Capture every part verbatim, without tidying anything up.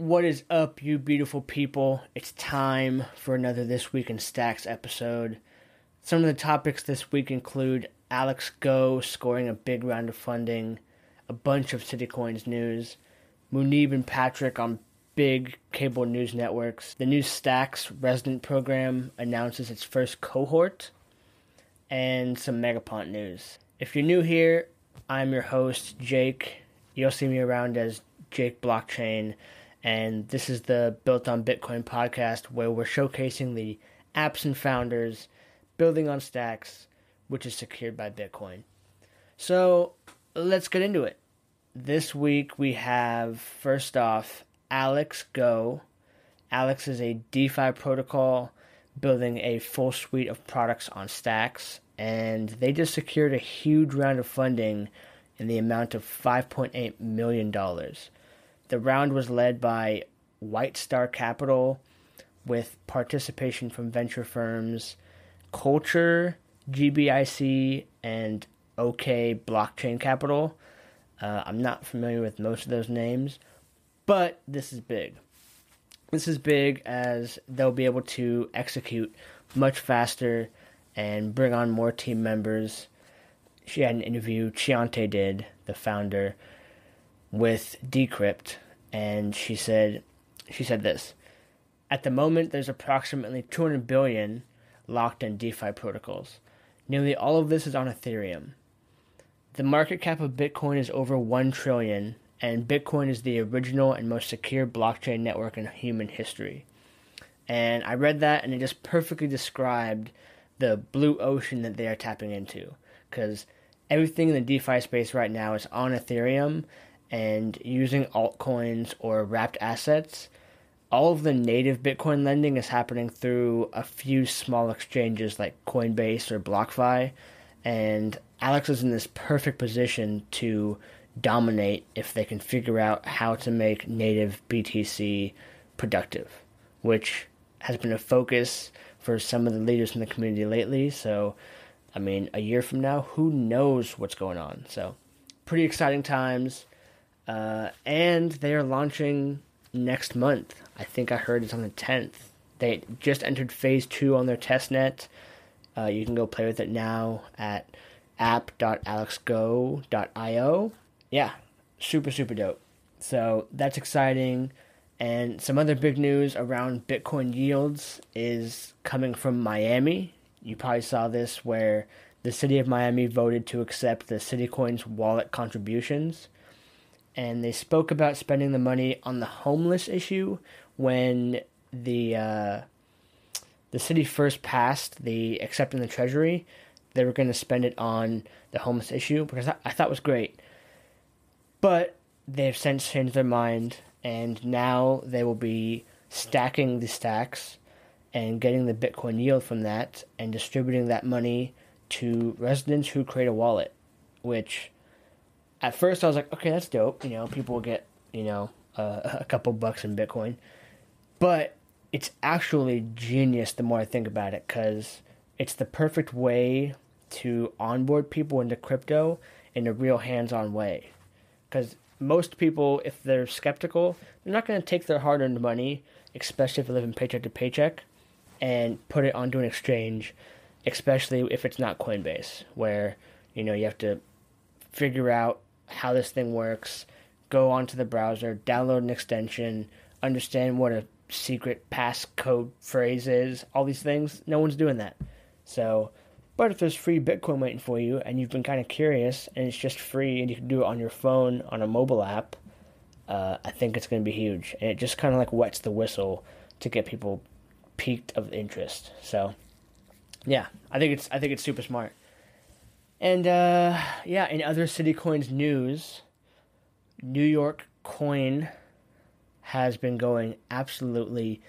What is up, you beautiful people? It's time for another This Week in Stacks episode. Some of the topics this week include AlexGo scoring a big round of funding, a bunch of CityCoins news, Muneeb and Patrick on big cable news networks, the new Stacks Resident Program announces its first cohort, and some Megapont news. If you're new here, I'm your host, Jake. You'll see me around as Jake Blockchain. And this is the Built on Bitcoin podcast where we're showcasing the apps and founders building on Stacks, which is secured by Bitcoin. So let's get into it. This week we have, first off, AlexGo. Alex is a DeFi protocol building a full suite of products on Stacks, and they just secured a huge round of funding in the amount of five point eight million dollars. The round was led by White Star Capital with participation from venture firms Culture, G B I C, and OK Blockchain Capital. Uh, I'm not familiar with most of those names, but this is big. This is big as they'll be able to execute much faster and bring on more team members. She had an interview, Chiante did, the founder, with Decrypt, and she said she said this: at the moment there's approximately two hundred billion locked in DeFi protocols. Nearly all of this is on Ethereum. The market cap of Bitcoin is over one trillion, and Bitcoin is the original and most secure blockchain network in human history. And I read that and it just perfectly described the blue ocean that they are tapping into, because everything in the DeFi space right now is on Ethereum and using altcoins or wrapped assets. All of the native Bitcoin lending is happening through a few small exchanges like Coinbase or BlockFi, and Alex is in this perfect position to dominate if they can figure out how to make native B T C productive, which has been a focus for some of the leaders in the community lately. So, I mean, a year from now, who knows what's going on? So, pretty exciting times. Uh, and they are launching next month. I think I heard it's on the tenth. They just entered phase two on their testnet. Uh, you can go play with it now at app dot alexgo dot io. Yeah, super, super dope. So that's exciting. And some other big news around Bitcoin yields is coming from Miami. You probably saw this where the city of Miami voted to accept the CityCoins wallet contributions. And they spoke about spending the money on the homeless issue when the uh, the city first passed the accepting the treasury. They were going to spend it on the homeless issue, because I, I thought it was great. But they've since changed their mind, and now they will be stacking the stacks and getting the Bitcoin yield from that and distributing that money to residents who create a wallet, which... at first, I was like, okay, that's dope. You know, people will get, you know, uh, a couple bucks in Bitcoin. But it's actually genius the more I think about it, because it's the perfect way to onboard people into crypto in a real hands-on way. Because most people, if they're skeptical, they're not going to take their hard-earned money, especially if they live in paycheck to paycheck, and put it onto an exchange, especially if it's not Coinbase, where, you know, you have to figure out how this thing works, go onto the browser, download an extension, understand what a secret passcode phrase is, all these things. No one's doing that. So, but if there's free Bitcoin waiting for you and you've been kind of curious and it's just free and you can do it on your phone, on a mobile app, uh, I think it's going to be huge. And it just kind of like wets the whistle to get people piqued of interest. So, yeah, I think it's I think it's super smart. And, uh, yeah, in other CityCoins news, New York coin has been going absolutely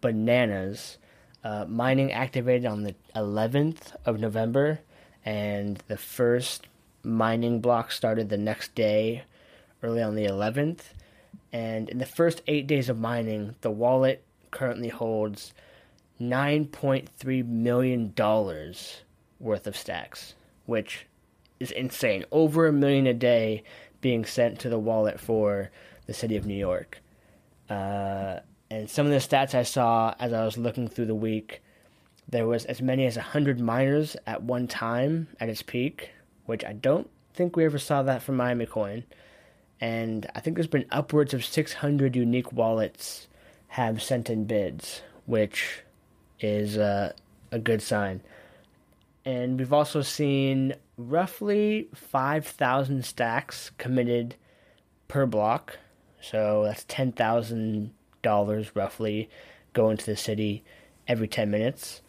bananas. Uh, mining activated on the eleventh of November, and the first mining block started the next day, early on the eleventh. And in the first eight days of mining, the wallet currently holds nine point three million dollars worth of stacks, which is insane. Over a million a day being sent to the wallet for the city of New York. Uh, and some of the stats I saw as I was looking through the week, there was as many as one hundred miners at one time at its peak, which I don't think we ever saw that from Miami Coin. And I think there's been upwards of six hundred unique wallets have sent in bids, which is uh, a good sign. And we've also seen roughly five thousand stacks committed per block. So that's ten thousand dollars roughly going to the city every ten minutes.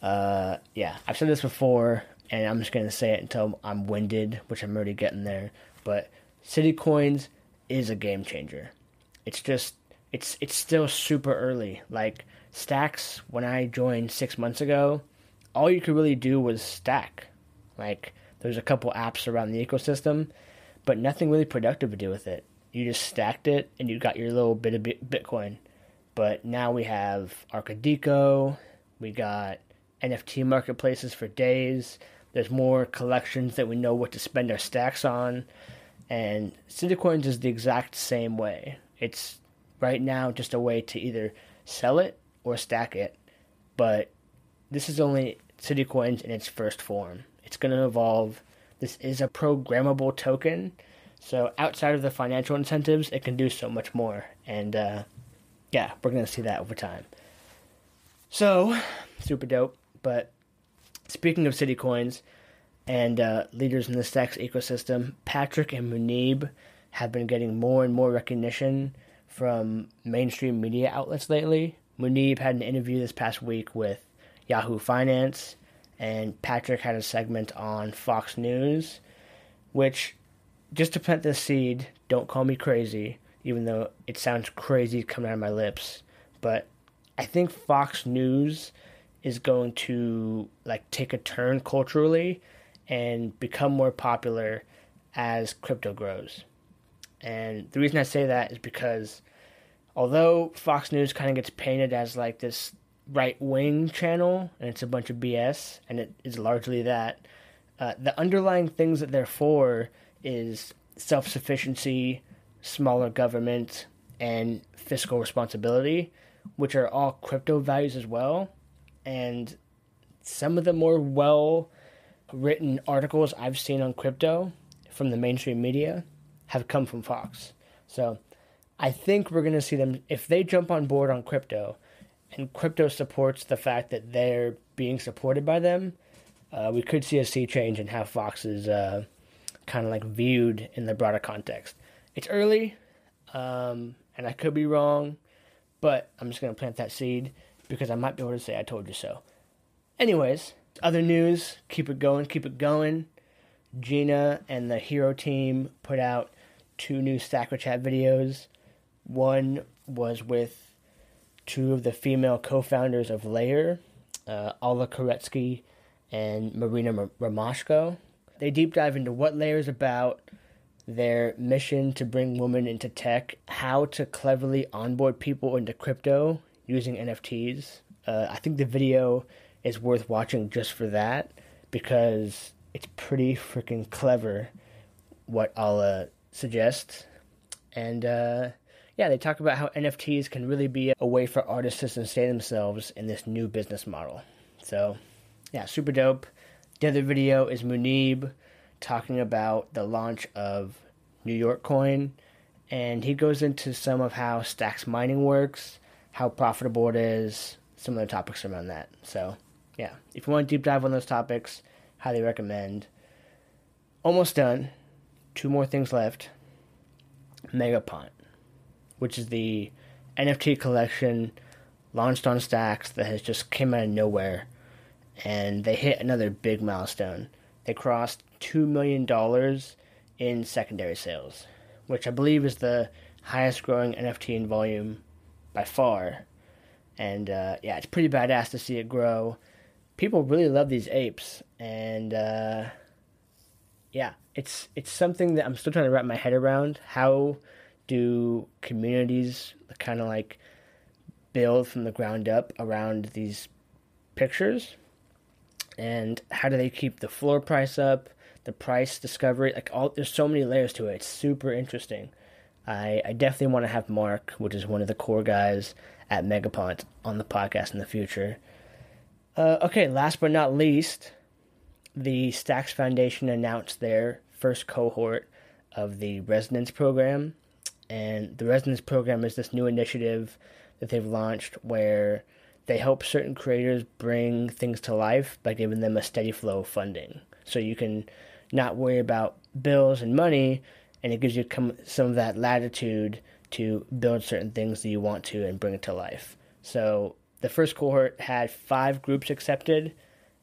Uh, yeah, I've said this before, and I'm just going to say it until I'm winded, which I'm already getting there. But CityCoins is a game changer. It's just, it's it's still super early. Like Stacks, when I joined six months ago, all you could really do was stack. Like, there's a couple apps around the ecosystem, but nothing really productive to do with it. You just stacked it, and you got your little bit of Bitcoin. But now we have Arkadiko, we got N F T marketplaces for days, there's more collections that we know what to spend our stacks on, and CityCoins is the exact same way. It's right now just a way to either sell it or stack it, but this is only CityCoins in its first form. It's going to evolve. This is a programmable token, so outside of the financial incentives, it can do so much more. And uh, yeah, we're going to see that over time. So, super dope. But speaking of CityCoins and uh, leaders in the Stacks ecosystem, Patrick and Muneeb have been getting more and more recognition from mainstream media outlets lately. Muneeb had an interview this past week with Yahoo Finance, and Patrick had a segment on Fox News, which, just to plant this seed, don't call me crazy, even though it sounds crazy coming out of my lips, but I think Fox News is going to like take a turn culturally and become more popular as crypto grows. And the reason I say that is because although Fox News kind of gets painted as like this right-wing channel, and it's a bunch of B S, and it is largely that. Uh, the underlying things that they're for is self-sufficiency, smaller government, and fiscal responsibility, which are all crypto values as well. And some of the more well-written articles I've seen on crypto from the mainstream media have come from Fox. So I think we're going to see them, if they jump on board on crypto, and crypto supports the fact that they're being supported by them, uh, we could see a sea change in how Fox is uh, kind of like viewed in the broader context. It's early, um, and I could be wrong, but I'm just going to plant that seed because I might be able to say I told you so. Anyways, other news, keep it going, keep it going. Gina and the Hero team put out two new Stacker Chat videos. One was with two of the female co-founders of Layer, uh, Alla Koretsky and Marina M Ramashko. They deep dive into what Layer is about, their mission to bring women into tech, how to cleverly onboard people into crypto using N F Ts. Uh, I think the video is worth watching just for that because it's pretty freaking clever what Alla suggests. And, uh... yeah, they talk about how N F Ts can really be a way for artists to sustain themselves in this new business model. So, yeah, super dope. The other video is Muneeb talking about the launch of New York coin, and he goes into some of how Stacks mining works, how profitable it is, some of the topics around that. So, yeah, if you want to deep dive on those topics, highly recommend. Almost done. Two more things left. Megapont, which is the N F T collection launched on Stacks that has just came out of nowhere. And they hit another big milestone. They crossed two million dollars in secondary sales, which I believe is the highest growing N F T in volume by far. And uh, yeah, it's pretty badass to see it grow. People really love these apes. And uh, yeah, it's it's something that I'm still trying to wrap my head around. How do communities kind of like build from the ground up around these pictures, and how do they keep the floor price up, the price discovery, like all, there's so many layers to it. It's super interesting. I, I definitely want to have Mark, which is one of the core guys at Megapont, on the podcast in the future. Uh, okay, last but not least, the Stacks Foundation announced their first cohort of the Residents Program. And the Residents Program is this new initiative that they've launched where they help certain creators bring things to life by giving them a steady flow of funding. So you can not worry about bills and money, and it gives you some of that latitude to build certain things that you want to and bring it to life. So the first cohort had five groups accepted,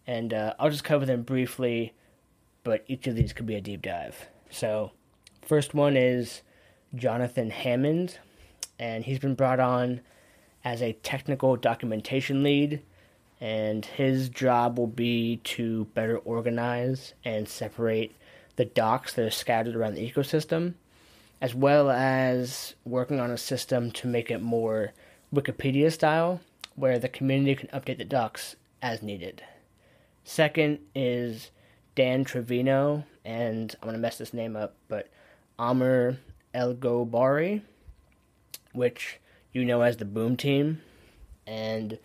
and uh, I'll just cover them briefly, but each of these could be a deep dive. So first one is Jonathan Hammond, and he's been brought on as a technical documentation lead, and his job will be to better organize and separate the docs that are scattered around the ecosystem, as well as working on a system to make it more Wikipedia style, where the community can update the docs as needed. Second is Dan Trevino, and I'm going to mess this name up, but Amr El-Gobari, which you know as the Boom team. And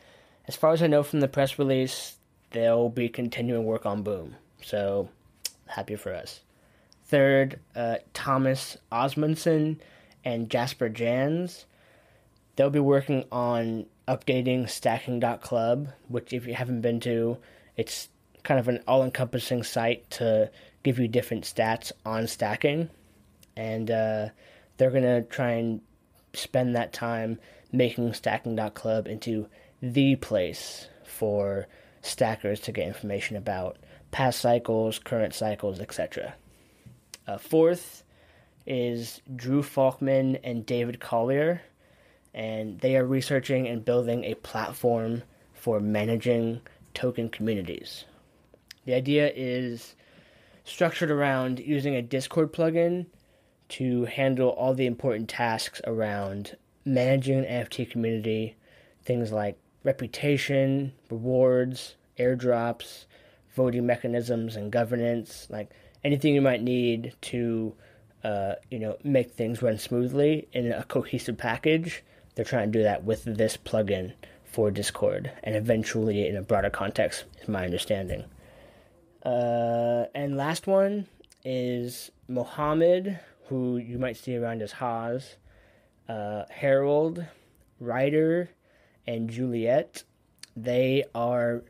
as far as I know from the press release, they'll be continuing work on Boom. So happy for us. Third, uh, Thomas Osmundson and Jasper Jans. They'll be working on updating stacking dot club, which if you haven't been to, it's kind of an all-encompassing site to give you different stats on stacking. And uh, they're going to try and spend that time making stacking dot club into the place for stackers to get information about past cycles, current cycles, et cetera. Uh, fourth is Drew Falkman and David Collier, and they are researching and building a platform for managing token communities. The idea is structured around using a Discord plugin to handle all the important tasks around managing an N F T community, things like reputation, rewards, airdrops, voting mechanisms, and governance, like anything you might need to, uh, you know, make things run smoothly in a cohesive package. They're trying to do that with this plugin for Discord, and eventually in a broader context, is my understanding. Uh, and last one is Mohammed, who you might see around as Haas, uh, Harold, Ryder, and Juliet. They are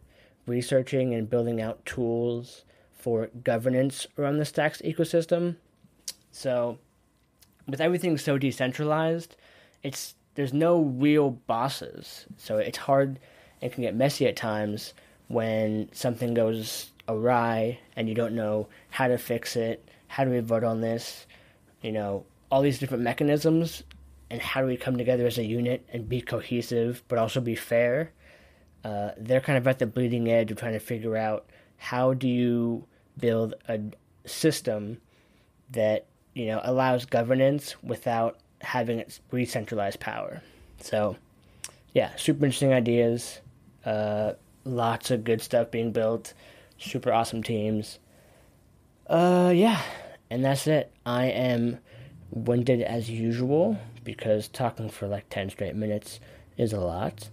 researching and building out tools for governance around the Stacks ecosystem. So with everything so decentralized, it's there's no real bosses. So it's hard and can get messy at times when something goes awry and you don't know how to fix it, how do we vote on this, you know, all these different mechanisms, and how do we come together as a unit and be cohesive but also be fair. Uh, they're kind of at the bleeding edge of trying to figure out how do you build a system that, you know, allows governance without having its re-centralized power. So, yeah, super interesting ideas. Uh, lots of good stuff being built. Super awesome teams. Uh, yeah, and that's it. I am winded as usual because talking for like ten straight minutes is a lot.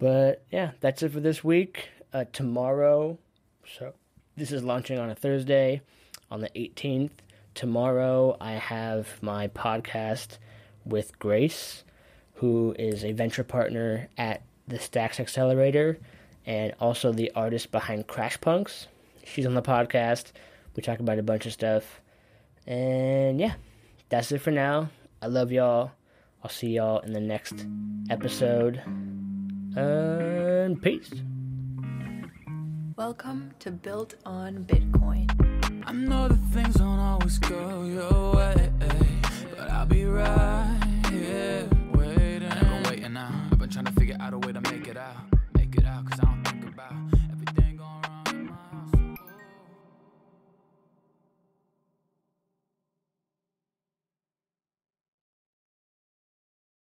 But yeah, that's it for this week. Uh, tomorrow, so this is launching on a Thursday, on the eighteenth. Tomorrow, I have my podcast with Grace, who is a venture partner at the Stacks Accelerator and also the artist behind Crash Punks. She's on the podcast. We talk about a bunch of stuff. And yeah, that's it for now. I love y'all. I'll see y'all in the next episode. And peace. Welcome to Built on Bitcoin. I know that things don't always go your way, but I'll be right here waiting. I've been waiting now. I've been trying to figure out a way to make it out. Make it out, cause I don't